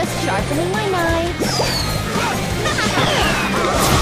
Just sharpening my knife.